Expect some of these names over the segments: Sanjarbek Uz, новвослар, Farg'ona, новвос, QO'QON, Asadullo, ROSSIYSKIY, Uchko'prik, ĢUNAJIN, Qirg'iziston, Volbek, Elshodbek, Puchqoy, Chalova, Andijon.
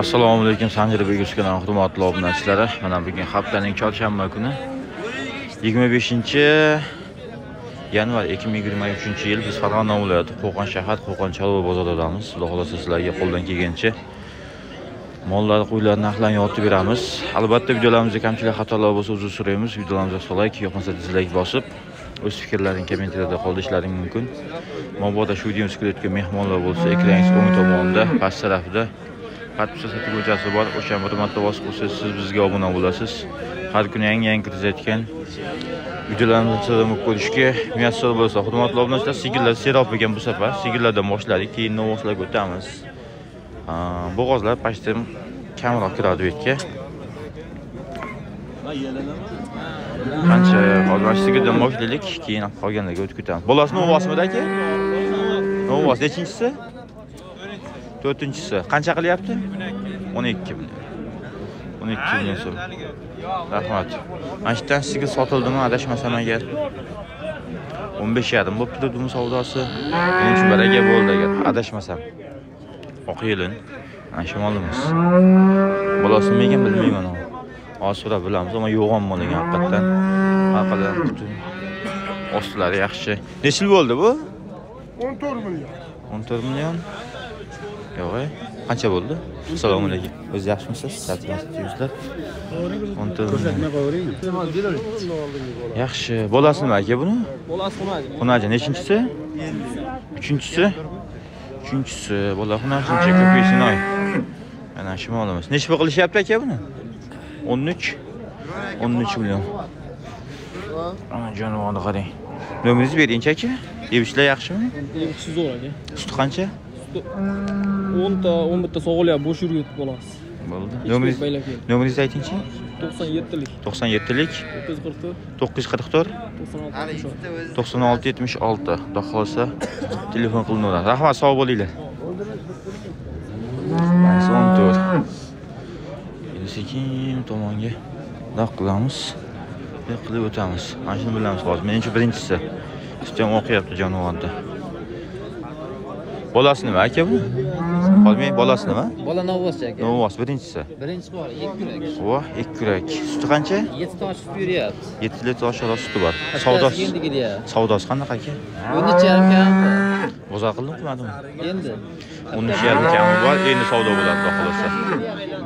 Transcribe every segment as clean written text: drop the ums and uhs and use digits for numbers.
Assalomu alaykum, Sanjarbek UZ kanalining hurmatli obunachilari. Mana bugun haftaning chorshanba kuni 25 yanvar 2023 yil biz Farg'ona viloyati Qo'qon shahar Qo'qon-Chalova bozoridamiz. Xudo xolasa sizlarga qo'ldan kelgancha mollar, qo'ylar narxlarini yotib beramiz. Albatta videolarimizda kamchilik, xatolar bo'lsa uzr so'raymiz. Videolarimizga like, yoqmasa dislike bosib, o'z fikrlaringizni kommentariyada qoldirishlaring mumkin. Mabodo shu videoni kuzatayotgan mehmonlar bo'lsa, ekranning o'ng tomonida past tarafida podpis satuv joyasi bor. O'sha bir marta bosib o'tsangiz, siz bizga obuna bo'lasiz. Har kuni yangi kiritayotgan videolarimizni ko'rishga muyassar bo'lsa, hurmatli obunachilar, sigirlar serob bo'lgan bu safar. Sigirlardan boshladik, keyin novoslarga o'tamiz. Bo'g'ozlar pashtim kamroq kiradi bu yerga. Qancha hozirdan boshladik, keyin qolganlarga o'tib ketamiz. Bolasini ovosmi aka? Novos nechinchisi? 4-chisi. Qancha qilyapti? 12 ming. 12 ming so'm. Rahmat. Anchdan sigir sotildimi, adashmasam agar? 15 yarim bo'pti dum savdosi. Bunun uchun baraga bo'ldi agar adashmasam. Oqyelin. Anshimolimiz. Bolasini menga bilmayman. Osura bilamiz, ammo yo'g'on bo'lgan haqiqatan. Haqiqatan butun ostlari yaxshi. Necha yil bo'ldi bu? 14 million. 14 million. Yo'g'e. Qancha bo'ldi? Assalomu alaykum. O'z yaxshimisiz? Sotganingizlar. 14. Yaxshi. Bolasi nima aka buni? Bolasi xunaja. Xunaja nechinchisi? 3-chisi. 3-chisi. Bola xunajincha ko'paysin. Mana shimolimiz. Nechta pul qilishyapti aka buni? 13. 13 million. Ana jonivonni qarang. Nomingizni bering aka. Evishlar yaxshimi? Evishi zo'r aka. Suti qancha? 10 ta 11 ta sog'ilib bo'sh yurib bo'lasiz. Bo'ldi. Nomeringizni aytingchi? 97lik. 97lik 944 944 9676. Xudo xolasa telefon qilinadi. Rahmat, sog' bo'linglar. Son tur. Endi sekin tomonga doq qilamiz. Doq qilib o'tamiz. Mana shuni bilamiz hozir. Menimcha birinchisi. Sistem o'qiyapti jonivorda. Bolasi nima aka bu? Qolmay bolasi nima? Bola novvos aka. Novvos birinchisi. Birinchisi bor, 2 kurak. Voh, 2 kurak. Suti qancha? 7 ta oshib yuryapti. 7 litr oshirasi suti bor. Savdosi savdosi qanaqa aka? 13.5 kammi? Bozor qildim qilmadimmi? Endi 13.5 kammi bor, endi savdo bo'ladi xohlasa.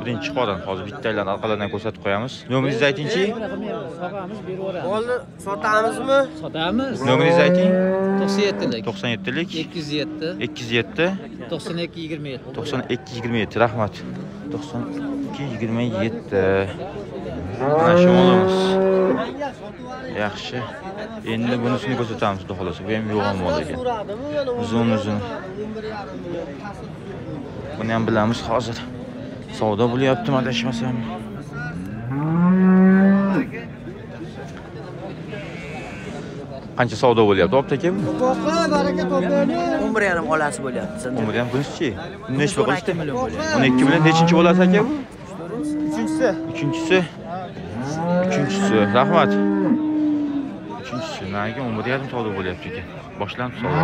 Birinchi qoran hozir bittalarni orqalaridan ko'rsatib qo'yamiz. Nomeringizni aytingchi? Sotamiz, berib yuboramiz. Olni sotamizmi? Sotamiz. Nomeringizni ayting. 97lik. 97lik 207 207 9227. 9227. Rahmat. 9227. Mana shu molimiz. Yaxshi. Endi bunisini ko'rsatamiz, xolos. Bu ham yo'g'on mol ekan. Uzun. Buni ham bilamiz hozir. Savdo bo'lyapti, adashmasam. Qancha savdo bo'lyapti? Opta kim? 11.5 bolasi bo'lyapti. 11.5 bunisi-chi? Nechta qilishdi? 12 million. Nechinchi bolasi aka bu? 3-chisi. 3-chisi. Rahmat. 3-chisi. Nega 11.5 savdo bo'lyapti ekan? Boshlanib savdo.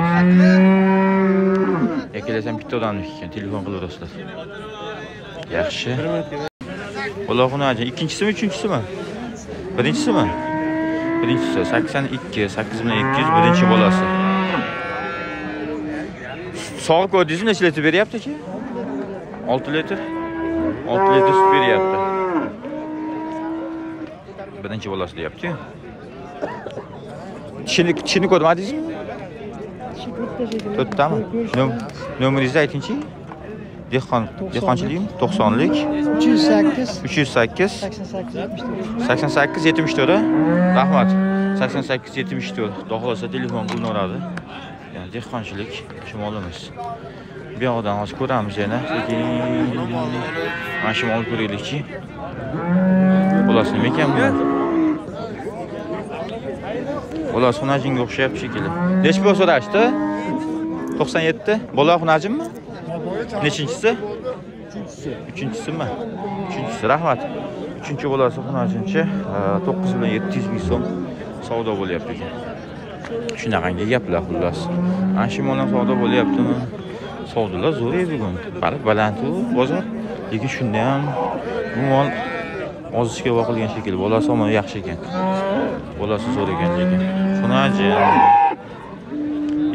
Yakalasam bitta odamniki ekan, telefon qilib rostlar. Yaxshi. Bolaxonachi, ikkinchisimi, uchinchisimi? Birinchisimi? Birinchisi 82, 8200 birinchi bolasi. Sog' ko'rdingizmi, necha litr beryapti aka? 6 litr. 6 litr sut beryapti. Birinchi bolasi deyapti-ku. Tishini ko'rmadingizmi? 4tami? Nomeringizni aytingchi? Dehqonchilikmi? 90lik 308 308 88 74. Rahmat. 88 74. Xudo xolasa telefon qilinadi. Ya'ni dehqonchilik shimolimiz. Bu yoqdan hozir ko'ramiz yana. Lekin mana shimol ko'raylikchi. Bolasi nima ekan bu? Bolasi xunajinga o'xshayapti shekilli. Nech pul so'rashdi? 97. Bola xunajimmi? Nechinchisi? 3-chisimi? 3-chisi. Rahmat. 3-chi bolasi xonajincha 9.700 ming so'm savdo bo'lyapti ekan. Shunaqangi gaplar xullas. Ana shu mol ham savdo bo'lyaptimi? savdolar zo'r edi bugun. Baliq baland-ku bozor. Lekin shunda ham umuman ozishga vaqilgan shekilli. Bolasi ham yaxshi ekan. Bolasi zo'r ekan lekin. Xunaji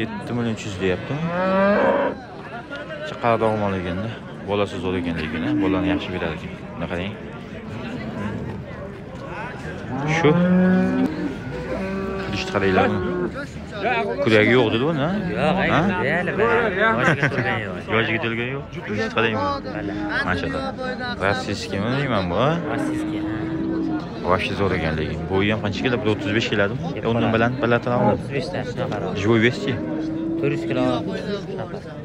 7 million 300 deyapti. Chiqardan olmaganda bolasi zo'r ekan lekin, bolani yaxshi beradi ekan. Buni qarang. Shu kulishni qaranglar. Kuragi yo'q dedi buni, yo'q, real yo'q. Yo'q. Juda qalayman. Mashallah. Rossiyskiy men deyman bu. Rossiyskiy. Vashi zo'r ekanligi. Bu ham qancha keladi? 35 keladi. Undan baland balandroq. 35 ta shuna qaror. Joy vesti. 400 kilo.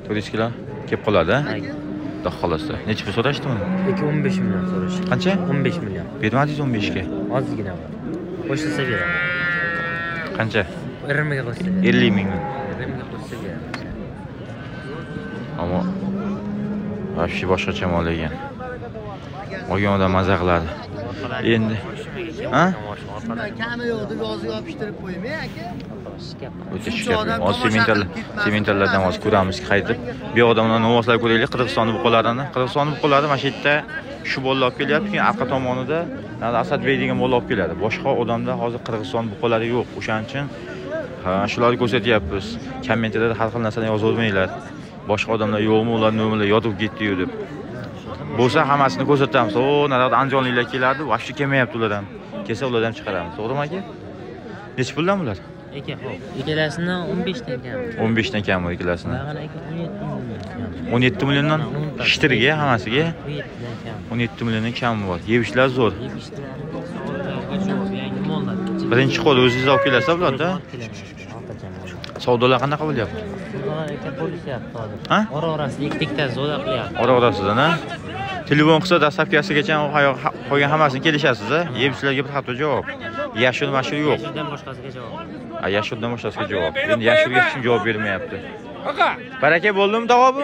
400 kilo kelib qoladi, ha? Da xolasa. Necha pul so'rashdi buni? 15 million so'rashdi. Qancha? 15 million. Bermadingiz 15 ga? Ozgina bor. Qo'shilsa beraman. Qancha? 50 ming. Ama vahşi boshqacha mol ekan. Olgan odam mazza qiladi. Endi ha? Kami yo'qdi, yozib yopishtirib qo'yma, aka. O'ta shikar. Sementallardan hozir ko'ramizki, qaytib bu odamlar novoslar ko'raylik, Qirg'iziston bo'lib qolarini. Qirg'iziston bo'lib qoladi, mana shu yerda shu bolalar olib kelyapti, keyin orqa tomonida Asadbek degan bolalar olib keladi. Boshqa odamda hozir Qirg'iziston bo'lib qoladi yo'q. O'shaning uchun ha, shularni ko'rsatyapmiz. Kommentariyada har xil narsani yozavermanglar. Boshqa odamlar yo'qmi, ular nimalar yotib ketdi-yu deb. Bo'lsa hammasini ko'rsatamiz. O, narada anjonliklar keladi, vaqti kelmayapti ulardan. Kelsa ulardan chiqaramiz. To'g'rimi aka? Nech puldan bular? Aka, xo'p. Ikkalasidan 15 dan kam. 15 dan kam ikkalasidan. Mana 17 milliondan ishtirga hammasiga 17 milliondan kam bor. Yevishlar zo'r. Birinchi qo'l o'zingiz olib kelasiz bularda? Savdolar qanday qilyapti? Ha? Ora-orasida ikkita zoda qilyapti. Ora-orasidan, ha? Telefon qilsa dastlabkasigacha qo'ygan hammasini kelishasiz, ha? Yebsizlarga bir hafta javob. Yashil mashul yo'q. Yashildan boshqasiga javob. Ha, yashildan boshqasiga javob. Endi yashilga hech kim javob bermayapti. Aka, baraka bo'ldimi davobu?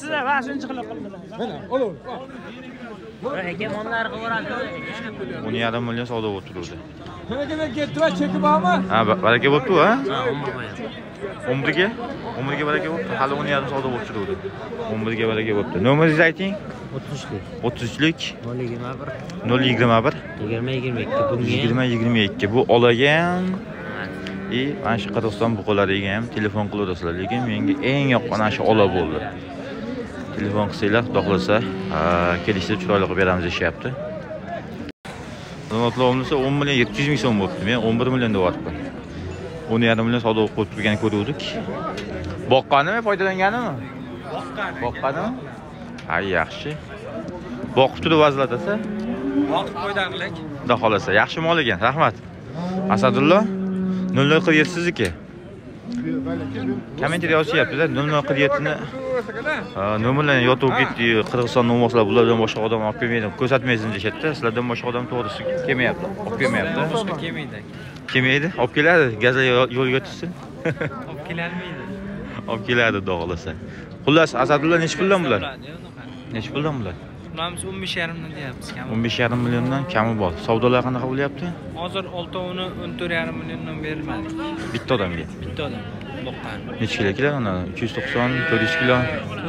Sizlar va shuncha qilib qildilar. Mana, oling. Aka, monlar qivoradi. 10.5 million savdo bo'lib turdi. Nega ketdi va cheki bormi? Ha, baraka bo'pti-ku, ha? Ha, umriga baraka bo'pti. Hali 10.5 savdo bo'lib turdi. Umriga baraka bo'pti. Nomeringizni ayting. 33lik 021 2022. Bu olagan i mana shu Qirg'iziston buqalariga ham telefon qilaverasizlar, lekin menga eng yoqqan ana shu ola bo'ldi. Telefon qilsanglar, xudo xolasa, kelishib chiroyli qilib beramiz deyapti. Notlovimizda 10 million 700 ming so'm bo'libdi. Men 11 million deyapman. 10.5 million savdo qilib turganini ko'rdik. Boqqanimi, foydalanganimi? Boqqanimi? Ay yaxshi. Boqib turib vazlatasa? Boqib qo'ydanlik. Xudo xolasa, yaxshi mol ekan. Rahmat. Asadullo 0047 sizniki. Kommentar yozyapsiz-da, 0047 ni. Ha, nomerlarni yotib ketdi. Qirg'iziston nomoslar bulardan boshqa odam olib kelmaydi. Ko'rsatmaysizmi deyshadda. Sizlardan boshqa odam to'g'risi kelmayapti. Olib kelmayapti. Boshqa kelmaydi. Kelmaydi, olib keladi. Gazlar yo'lga tushsin. Olib kelolmaydi. Olib keladi, xudo xolasa. Xullas, Asadullo nech puldan bular? Nech puldan bular? Bunamiz 15.5 million deyapmiz, kami. 15.5 milliondan kami bor. Savdolar qanaqa bo'lyapti? Hozir 6-ni 14.5 milliondan bermadik. Bitta odamga. Bitta odam. Boqqan. Necha kilo keladi ona? 390, 400 kilo.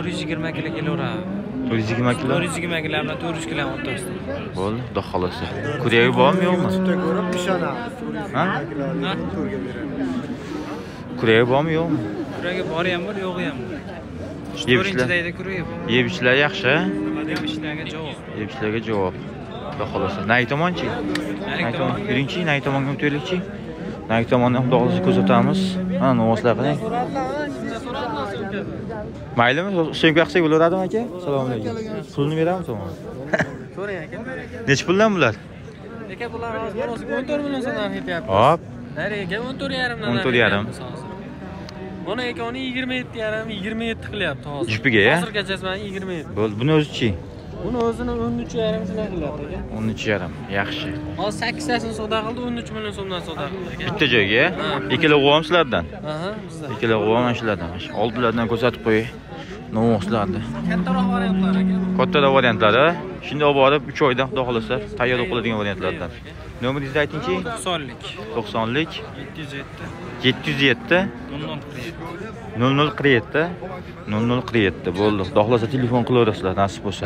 420 kilo kelaveradi. 420 kilo. 420 kilo bilan 400 kilo o'rtasida. Bo'ldi, xudo xolasa. Kuragi bormi, yo'qmi? Tutga ko'rib pishonamiz. Ha? Turga beramiz. Kuragi bormi, yo'qmi? Kuragi bori ham bor, yo'g'i ham bor. Yebishlar yaxshi. Yebishlarga javob. Xudo xolasa. Nay tomonchi. Birinchi Nay tomonga o'taylikchi. Nay tomonni xudo xolasa ko'rsatamiz. Mana novoslar qarang. Maylimi? So'mka qilsak bo'laveradimi aka? Assalomu alaykum. Pulni beramiz to'g'ri. So'rang aka. Nech puldan bular? Aka bular hozir borasi 14 million so'mdan ketyapti. Hop. Nariga 14.5 million. 14.5. Buni ekoni 27 qilyapti hozir. Jupiga. Hozirgacha mana 27. Bo'ldi, buni o'zichi. Buni o'zini 13.5 shunday qilyapti aka. 13.5. Yaxshi. Hozir 8tasini savdo qildi, 13 million so'mdan savdo qildi aka. Bitta joyga. Ikkala qo'yam sizlardan. Aha, bizdan. Ikkala qo'yam shulardan. Oldilaridan ko'rsatib qo'ying. Novoslarni. Kattaroq variantlar aka. Kattaroq variantlari. Shunday olib borib 3 oydan xudo xolasa tayyor qiladigan variantlardan. Nömer izleytinki? 90'lik. 90'lik. 707. 0047. 0047. Bo'ldi. Xohlasa telefon qilaverasizlar, nasib bo'lsa.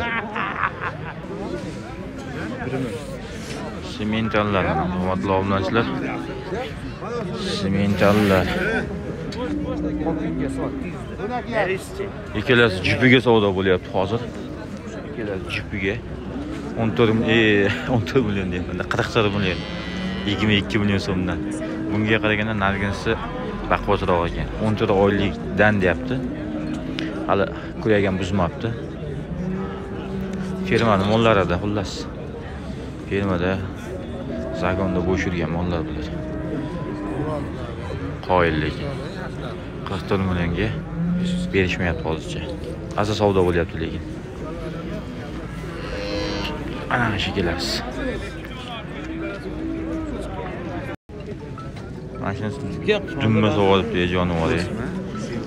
Sementallar, hurmatli obunachilar. Sementallar. İkilası jipiga savdo bo'lyapti hozir. İkilası jipiga 14 milyon deyman, 44 milyon, 22 milyon so'mdan. Bunga qaraganda narginisi raqobatroq ekan. 14 oylikdan deyapti. Hali kuraygan buzmapti. Fermani mollarida, xullas. Fermada zagonda bo'sh yurgan mollar bular. Qoyillik 44 millionga berishmayapti hozircha. Asas savdo bo'lyapti lekin. Ana shekilasiz. Mashinasi dumma sovadibdi ey jonivor.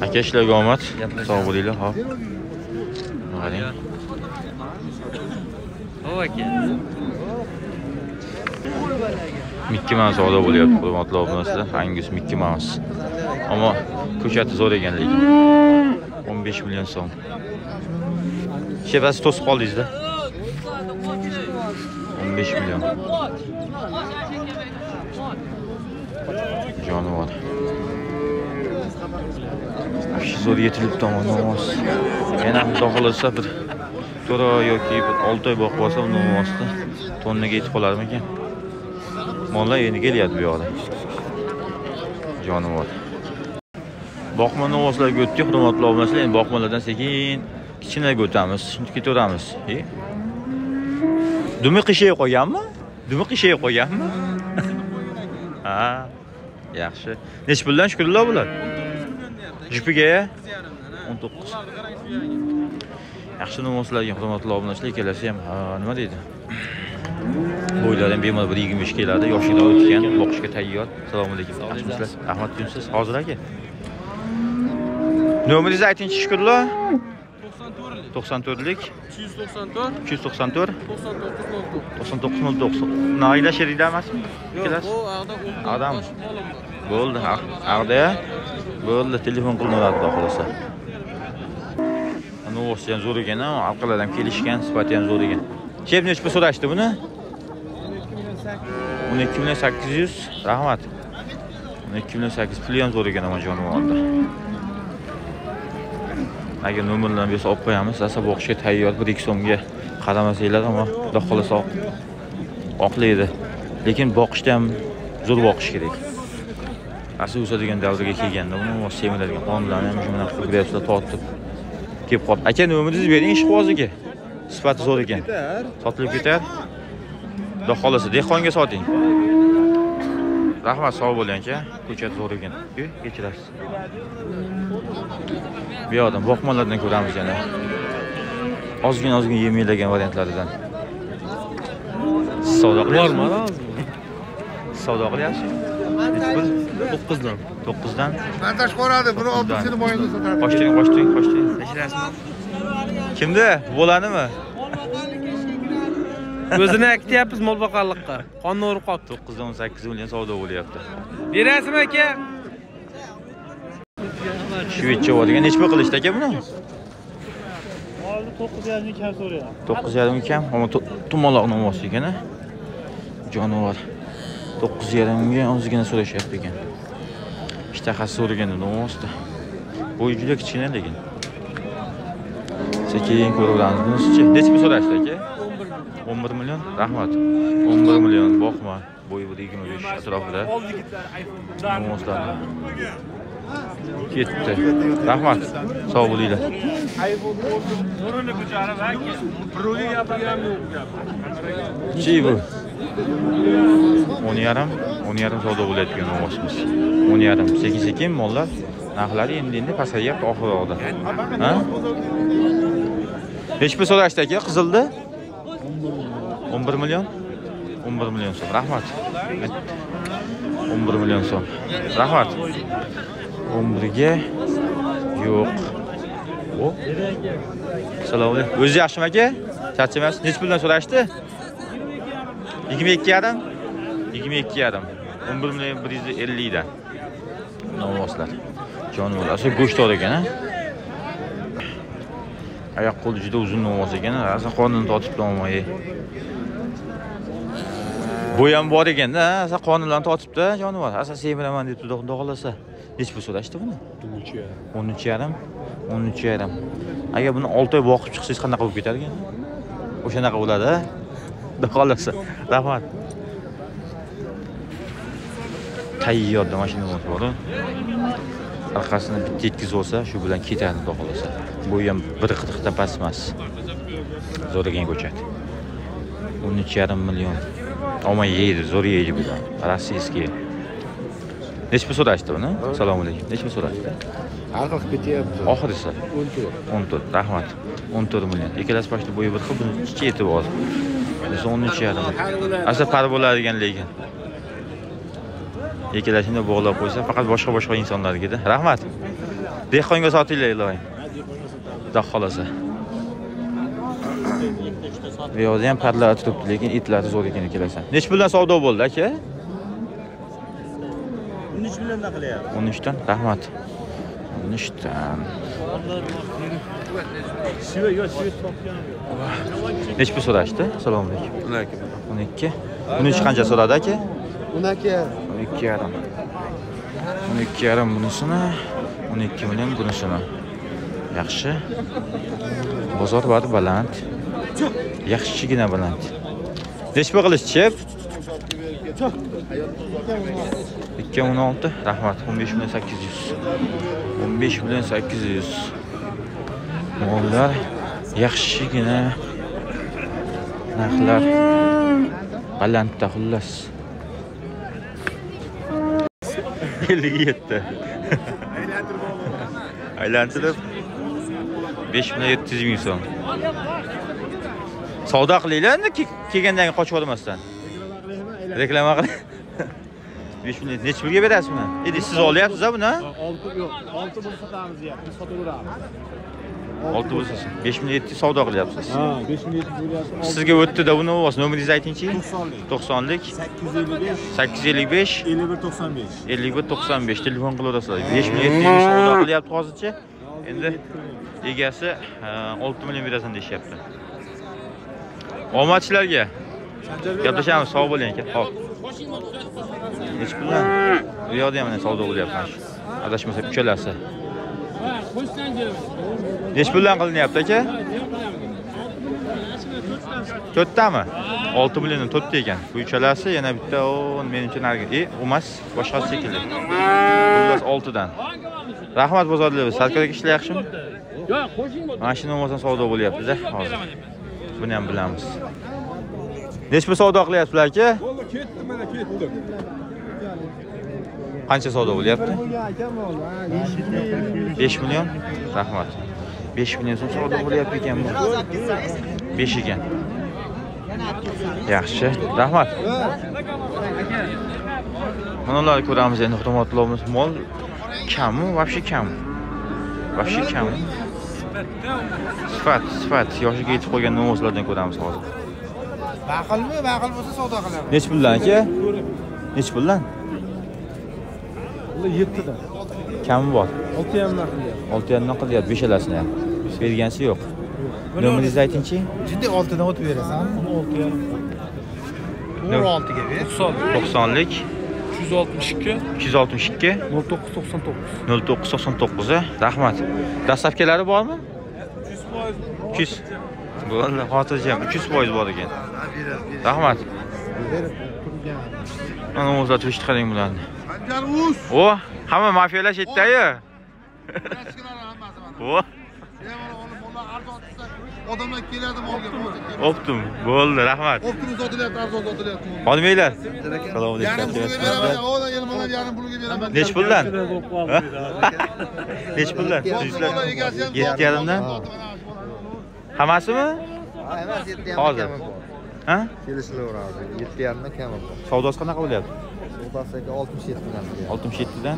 Aka ishlarga omad, sog' bo'linglar, xo'p. Qarang. Ho'p aka. Mikki man savdo bo'lyapti, hurmatli obunachilar. Hangus Mikki man. Ammo ko'chati zo'r ekan lekin 15 million so'm. Shevasi to'sib qoldingiz-da. 15 milyon. Canı var. Zor yetilibdi ama namaz. Yana dağılırsa bir dora yoki 6 oy boqib olsam namozda tonnaga yetib qolarmikan. Mollar endi kelyapti bu yoqda. Canı var. Boqma namozlarga o'tdik, hurmatli obunachilar. Endi boqmalardan sekin kichinaga o'tamiz. Shunday ketaveramiz. Dumiq ishiga qo'yganmi? Dumiq ishiga qo'yganmi? Ha. Yaxshi. Nech puldan shukrlar bular? 19 million deyapti. 19. Yaxshi nomoslarga hurmatli obunachilar, kelasi ham nima deydi? Bo'ylari ham bemalol 1.20 keladi, yoshinglar o'tgan, boqishga tayyor. Assalomu alaykum. Yaxshimisizlar? Rahmat deyimsiz. Hozir aka. Nomeringizni aytingchi shukrlar. 94lik 394 9909 Naila Şerida emasmi? Ikkalasi. Adam. Bo'ldi, aqda. Bo'ldi, telefon qilinadi xohlasa. Ana o'sha ham zo'r ekan, aqllar ham kelishgan, sifati ham zo'r ekan. Chep nechga so'rashdi buni? 12800. Rahmat. 12800 puli ham zo'r ekan, amajonim oldi. Agar nomerlarni bersa olib qo'yamiz, asab o'qishga tayyor, 1-2 so'mga qaramasanglar ham xudo xolasa oqlaydi. Lekin boqishda ham zo'r boqish kerak. Asli o'sadigan davrga kelganda uni semiradigan qonunlarni ham shunday qilib tortib kelib qoldi. Aka, nomeringizni bering ishqoziga. Sifati zo'r ekan. Sotilib ketar. Xudo xolasa dehqonga soting. Rahmat, sog' bo'ling aka. Ko'chat zo'r ekan. Kechirasiz. Bu yoqdan boqmalardan ko'ramiz yana. Ozgina yeminglargan variantlaridan. Savdo qilyapsizmi? Savdo qilyapsiz. 9dan. 9dan. Montaj qo'radi, buni 60 yil moyinda sotadi. Qo'shting. Kechirasizmi? Kimda? Bo'lanimi? O'zini aytyapmiz mol boqqanlikqa. Qonni urib qoldi. 9dan 18 million savdo bo'lyapti. Berasizmi aka? Shvetscha bo'lgan nechpa qilishdi aka buni? Hozir 9.5 ming kam so'rayapti. 9.5 ming kam, ammo tumaloq nomosi ekan-a. Jonivor 9.5 mingga ozgina so'rashyapti ekan. Ishtahasi so'rganda nomosda. Bo'yi juda kichkina lekin. Sekin ko'raveramiz-chi. Nechpa so'rashdi aka? 11 million. Rahmat. 11 million boqma. Bo'yi 1.25 atrofida. Nomoslarni. Gitti. Rahmat. Sağ oluyla. Şey bu. 10 yarım sağda oluyor etkiyon olmasımız. 10 yarım. 8-8 mollar. Nakhlari emdiğinde pasayı yaptı. Ahır ağda. Ha? Hiçbir soru açtaki kızıldı. 11 milyon. 11 milyon son. Rahmat. 11 milyon son. Rahmat. 11'e yok. O. Selamun aleyküm. Özü yaşım ake. Çatçı mevsim. Neç puldan so'rashdi? 22 yarım. 22,5. 11,150'da. Novoslar. Jonivor. Asıl go'sht ekan ha. Ayak qo'li juda uzun novos ekan. Asl qonini totib to'lmay. Bu ham bor ekanda, asl qonini totibdi jonivor. Asl seviraman deb dog'lasa. Nech pul so'rashdi buni? 13,5. 13,5. Agar buni 6 oy boqib chiqsangiz qanaqa bo'lib ketar ekan? O'shanaqa bo'ladi ha. Dog'lasa. Rahmat. Tayyorda mashina bor. Arkasını bitti etkiz olsa, şu buradan iki tane dokul olsa. Bu yan bir kıtıkta basmaz. Zor gen koçat. 13,5 milyon. Ama yeydi, zor yeydi buradan. Parası eski. Neç mi soru açtı bunu? Selamünaleyküm. Neç mi soru açtı? Arkak biti yaptı. Ahırısı? 10 tur. Rahmat. 10 milyon. İkilas başta boyu bırakıp bunu çiçeği eti boğaz. Mesela 13,5 milyon. Aslında para bolar gen leyken. Yekalashini bog'lab qo'ysa faqat boshqa insonlarga. Rahmat. Dehqonga sotinglar iloyim. Dehqon xolasa. Bu yerda ham parlar turibdi, lekin itlari zo'r ekan kelasan. Nech puldan savdo bo'ldi aka? 13 milliondan qilyapti. 13 dan. Rahmat. 13 dan. Nech pul so'rashdi? Assalomu alaykum. 12. 13 qancha so'radi aka? 12,5. 12,5 bunisini, 12 milyon bunisini. Yaxshi. Bozor bari baland. Yaxshigina baland. Nechpa qilish chep? 2,16. Rahmat. 15,800. 15,800. Mollar yaxshigina. Narxlar balandda xullas. 57. Aylantirib 5,700,000 so'm. Savdo qilinglar-da, kelgandan keyin qochib olmasdan. Reklama qiling. 5,700 nech pulga berasizmi? Endi siz olyapsiz-a buni? 6 yo'q. 6 bo'lsa sotamiz, biz sotaveramiz. 6 bo'lsa 5,700 savdo qilyapsiz. Ha, 5,700 bo'lyapti. Sizga o'tdi-da, buni o'z nomeringizni aytingchi. 90lik. 855. 5195. 5195 telefon qilaverasizlar. 5,700 savdo qilyapti hozircha. Endi egasi 6 million berasan deyapti. Omadchilarga. Gaplashamiz, sog' bo'ling aka. Xo'p. Nech puldan? Bu yerda ham savdo bo'lyapti mana shu. Adashmasam uchalasi. Nech puldan qilinyapti aka? 4tami? 6 milliondan 4ta ekan. Bu uchalasi, yana bitta o menimcha narga. Emas, boshqasi shekilli. Xullas 6dan. Rahmat bozorlar. Sarkadagi ishlar yaxshimi? Yo'q, qo'shing. Mashina bo'lmasa savdo bo'lyapti-da hozir. Buni ham bilamiz. Nech pul savdo qilyapsizlar aka? Bo'ldi, ketdim mana, ketdim. Qancha savdo bo'lyapti? 5 milyon. Rahmat. 5 milyon so'm savdo bo'lyapti ekan bu. 5 ekan. Yaxshi. Rahmat. Manalarni ko'ramiz endi, xizmatlarimiz mol kamu, vobshe kamu. Vobshe kamu. Sifat, yoshiga yetib qolgan nomozlardan ko'ramiz hozir. Baqilmi? Baqil bo'lsa savdo qilamiz. Nech puldan aka? Nech puldan? 7 dan. Kami bor. 6,5 dan qilyapti. 6,5 dan qilyapti, 5alasini ham. Bergansi yo'q. Nomeringizni aytingchi. Jiddiy 6 dan o'tib berasan. 16,5. 16ga ber. 90lik. 262 0999. Rahmat. Dastlabkilari bormi? 300%. Bo'ldi, xotirjam 300% bor ekan. Rahmat. Mana o'zlari eshitqaring bularni. Sanjar uz. O, hamma mafiyalash aytdi-yu. O. Odamlar keladi molga bo'lsa. OPTOM. Bo'ldi, rahmat. OPTOM sotilyapti, arzon sotilyapti. Xonimlar. Assalomu alaykum. Nech puldan? Nech puldan? 7,5dan. Hammasimi? Ha, emas, 7,5 hozir. Ha? Kelishlaveramiz. 7,5dan kami bor. Savdosi qanaqa bo'lyapti? Savdosi 67dan. 67dan.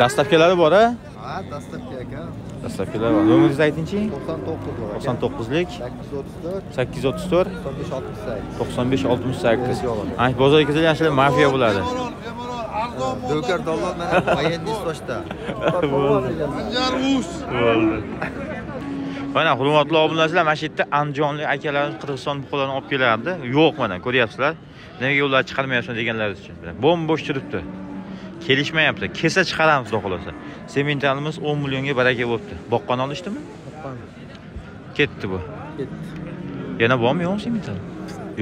Dastlabkilari bor-a? Ha, dastlabki aka. Dastlabkilar bor. Nomingizni aytingchi? 99 99lik 834 9568. Ay, bozor ikizlar yaxshi mafiya bo'ladi. Do'kar Davlat mana voyenniy sochda. Sanjar uz. Mana hurmatli obunachilar, mana shu yerda andijonlik akalarimiz Qirg'iziston buqalarini olib kelardi. Yo'q, mana ko'ryapsizlar. Nimaga yo'llar chiqarmayapsiz deganlari uchun. Bombosh turibdi. Kelishmayapti. Kesa chiqaramiz xohlasa. Sementalimiz 10 millionga baraka bo'pti. Boqqon olishdimi? Boqqon. Ketdi bu. Ketdi. Yana bormi yo'q semental?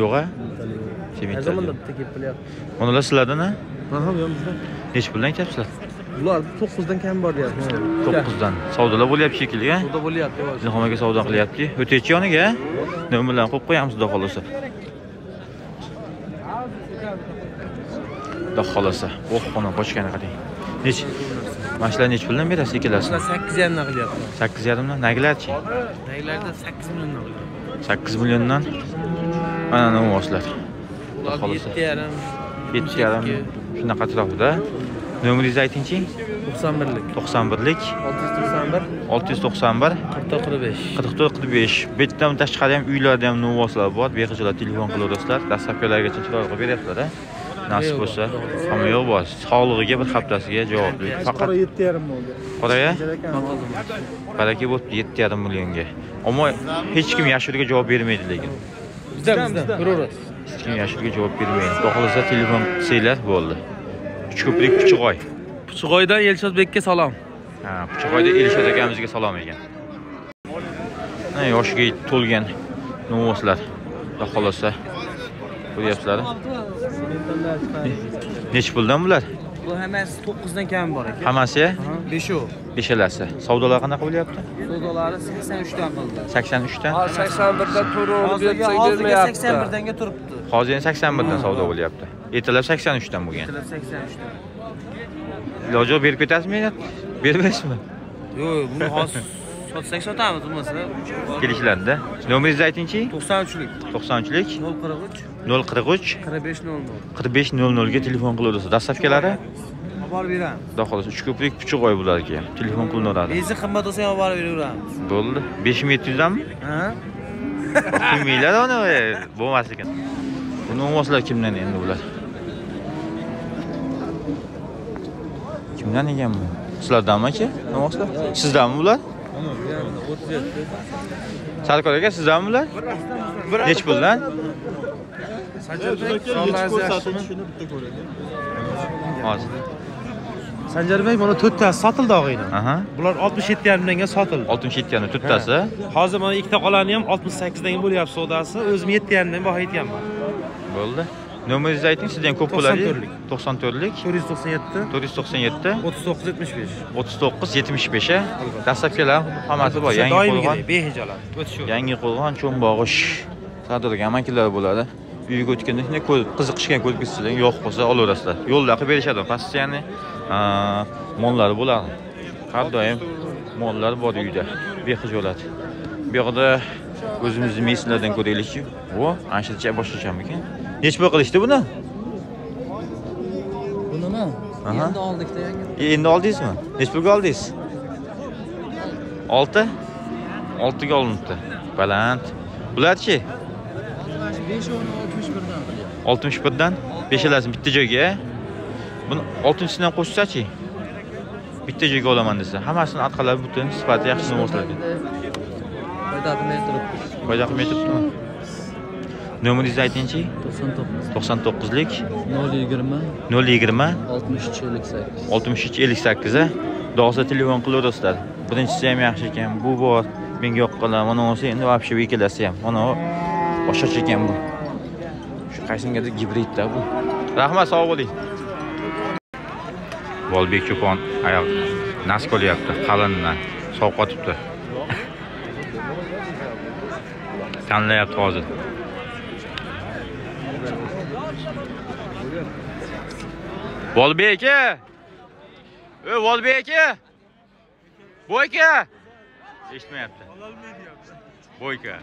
Yo'q-a? Semental. Nima zamonda bitta kelib bilyapti. Onalar sizlarda na? Mana ham bizda. Nech puldan ketyapsizlar? Bular 9 dan kam bor deyapti. 9 dan. Savdolar bo'lyapti shekilli, ha? Savdo bo'lyapti, yo'q. Ilhomaga savdo qilyapti. O'taychi yoniga, nima bilan qo'yib qo'yamiz xohlasa. Xohlasa. Qo'qon qochgani qading. Nech? Mashlar nech puldan berasiz ikkalasini? 8.5 dan qilyapti. 8.5 dan naglarchi? Naglarda 8 milliondan qilyapti. 8 milliondan mana nima o'slar. Xohlasa. 7.5. 7.5. Shunaqa atrofida. Nomingizni aytingchi? 91lik. 91lik 691 4445. 4445. Betdan tashqari ham uylarda ham novo'slar bor. Behijolat telefon qilaverasizlar. Dastlabkilargacha chiroyli qilib beryapsizlar-a? Nasib bo'lsa, hamma yo'q bor. Sog'lig'iga bir haftasiga javobli. Faqat 7.5 bo'ldi. Qoraya? Baraka bo'pti 7.5 millionga. Ammo hech kim yashirga javob bermaydi lekin. Bizda ko'raverasiz. Hech kim yashirga javob bermaydi. Xohlasa telefon qilsanglar bo'ldi. Uchko'prik Puchqoy. Puchqoydan Elshodbekka salom. Ha, Puchqoyda Elshod akamizga salom ekan. Mana yoshiga to'lgan novoslar. Xohlasa bo'lyapsizlar. Nech puldan bular? Bu hammasi 9 dan kam bor ekan. Hammasi? 5 o. 5alasi. Savdolar qanaqa bo'lyapti? Savdolari 83 dan qildi. 83 dan? Ha, 81 dan turib, 81 danga turibdi. Hozir 81 dan savdo bo'lyapti. Ertalab 83 dan bo'lgan. Ertalab 83 dan. Iloji berib ketasizmi? Bermaysizmi? Yo'q, buni hozir sotsak sotamiz, bo'lmasa kelishlarda. Nomeringizni aytingchi? 93lik. 93lik 043 043 4500 4500 ga telefon qilaverasiz. Dastlabkilari xabar beramiz. Xudo xolasa Uchko'prik Puchqoy bularga ham telefon qilaveradi. Bezi qimmat bo'lsa ham xabar beraveramiz. Bo'ldi. 5700 danmi? Ha. Kiminglar ona bo'lmas ekan. Buni o'g'oslar kimdan endi bular? Kimdan ekanmi? Sizlardanmi aka? O'g'oslar? Sizdanmi bular? Sarkor aka sizdanmi bular? Nech pul lan? Sanjarbek shuni bitta ko'raylik. Hozir. Sanjarbek mana 4 tasi sotildi og'ayni. Aha. Bular 67.5 danga sotildi. 67.5 4 tasi. Hozir mana ikkita qolani ham 68 danga bo'lyapti savdosi. O'zim 7.5 dan baho aytganman. Bo'ldi. Nomeringizni ayting, sizda ham ko'p bo'ladi. 94lik 497 497 3975 3975 a. Dastlabkilar hammasi bor. Yangi qo'lg'on behijolat. O'tish. Yangi qo'lg'on cho'mbog'ish. Sadirga amakilar bo'ladi. Uyga o'tganda shunday qiziqishgan ko'rgizsizlar, yo'q bo'lsa olaverasizlar. Yo'llar qilib berishadi. Pastda ya'ni mollar bo'ladi. Har doim mollar bor uyda. Behijolat. Bu yerda o'zimizni mesinlardan ko'raylik-chi. Vo, anchacha boshlaycham ekan. Nech pul qilishdi buni? Bunimi? Endi oldik-da yangi. Endi oldingizmi? Nech pulga oldingiz? 6? 6 ga olinibdi. Baland. Bularchi? 5 o'ni 61 dan. 61 dan? 5 alasini bitta joyga. Buni 6-sidan qo'shsa-chi? Bitta joyga olaman desa, hammasini atqalab butun sifati yaxshi nomozlarga. Foyda qilmay turibdi. Foyda qilmay turibdimi? Nomeringizni aytingchi? 99 lik 020 020 6358 6358 a. Do'sa telefon qilaverasizlar. Birinchisi ham yaxshi ekan, bu bor. Menga yoqqanlar, mana o'zi endi vobshe ikkalasi ham. Mana boshqacha ekan bu. Shu qaysingadir gibridda bu. Rahmat, sog' bo'ling. Volbek cho'pon oyoq nas qolyapti, qalindan sovqotibdi. Tanlayapti hozir. Volbek aka. Volbek aka. Boyka. Eshitmayapti. Boyka.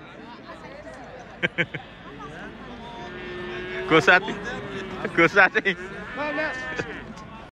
Ko'rsating. Ko'rsating.